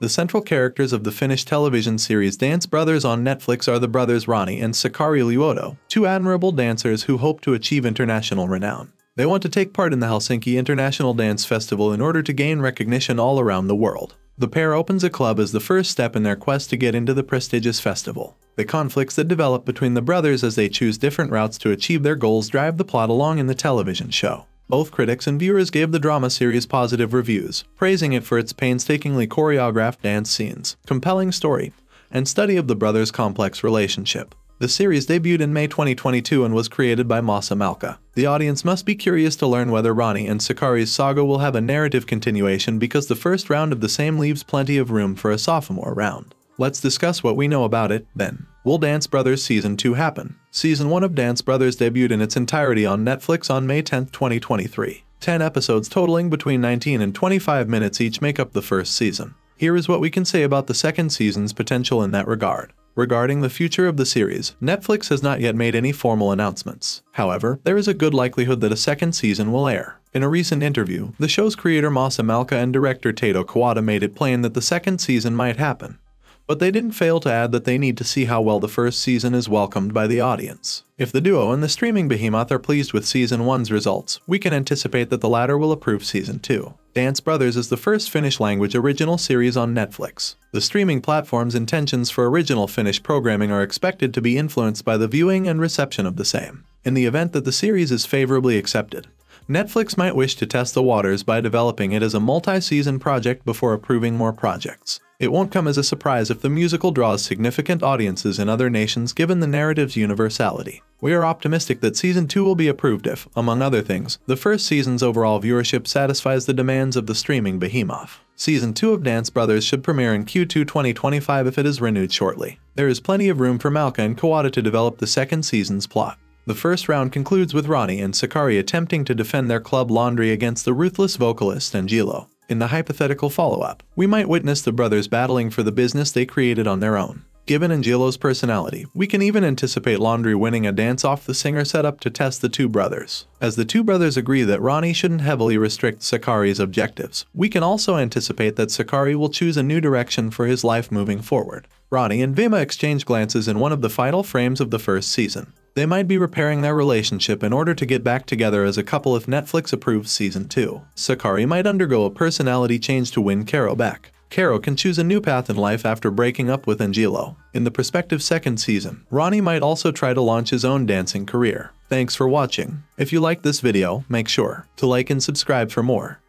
The central characters of the Finnish television series Dance Brothers on Netflix are the brothers Roni and Sakari Luoto, two admirable dancers who hope to achieve international renown. They want to take part in the Helsinki International Dance Festival in order to gain recognition all around the world. The pair opens a club as the first step in their quest to get into the prestigious festival. The conflicts that develop between the brothers as they choose different routes to achieve their goals drive the plot along in the television show. Both critics and viewers gave the drama series positive reviews, praising it for its painstakingly choreographed dance scenes, compelling story, and study of the brothers' complex relationship. The series debuted in May 2022 and was created by Masa Malka. The audience must be curious to learn whether Roni and Sakari's saga will have a narrative continuation, because the first round of the same leaves plenty of room for a sophomore round. Let's discuss what we know about it, then. Will Dance Brothers Season 2 happen? Season 1 of Dance Brothers debuted in its entirety on Netflix on May 10, 2023. 10 episodes totaling between 19 and 25 minutes each make up the first season. Here is what we can say about the second season's potential in that regard. Regarding the future of the series, Netflix has not yet made any formal announcements. However, there is a good likelihood that a second season will air. In a recent interview, the show's creator Masa Malka and director Tato Kawada made it plain that the second season might happen, but they didn't fail to add that they need to see how well the first season is welcomed by the audience. If the duo and the streaming behemoth are pleased with Season 1's results, we can anticipate that the latter will approve Season 2. Dance Brothers is the first Finnish-language original series on Netflix. The streaming platform's intentions for original Finnish programming are expected to be influenced by the viewing and reception of the same. In the event that the series is favorably accepted, Netflix might wish to test the waters by developing it as a multi-season project before approving more projects. It won't come as a surprise if the musical draws significant audiences in other nations, given the narrative's universality. We are optimistic that Season 2 will be approved if, among other things, the first season's overall viewership satisfies the demands of the streaming behemoth. Season 2 of Dance Brothers should premiere in Q2 2025 if it is renewed shortly. There is plenty of room for Malka and Kawada to develop the second season's plot. The first round concludes with Roni and Sakari attempting to defend their club laundry against the ruthless vocalist Angelo. In the hypothetical follow-up, we might witness the brothers battling for the business they created on their own. Given Angelo's personality, we can even anticipate laundry winning a dance-off the singer set up to test the two brothers. As the two brothers agree that Roni shouldn't heavily restrict Sakari's objectives, we can also anticipate that Sakari will choose a new direction for his life moving forward. Roni and Vima exchange glances in one of the final frames of the first season. They might be repairing their relationship in order to get back together as a couple if Netflix approves Season 2. Sakari might undergo a personality change to win Karo back. Karo can choose a new path in life after breaking up with Angelo. In the prospective second season, Roni might also try to launch his own dancing career. Thanks for watching. If you liked this video, make sure to like and subscribe for more.